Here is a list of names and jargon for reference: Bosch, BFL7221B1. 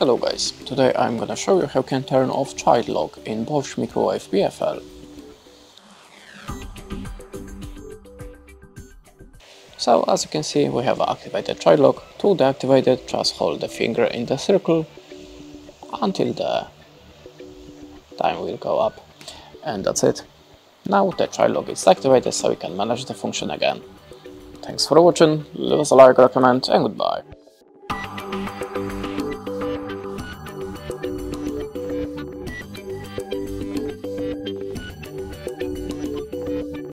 Hello guys, today I'm gonna show you how you can turn off child lock in Bosch microwave BFL. So as you can see, we have activated child lock. To deactivate it, just hold the finger in the circle until the time will go up, and that's it. Now the child lock is activated so we can manage the function again. Thanks for watching, leave us a like or a comment, and goodbye.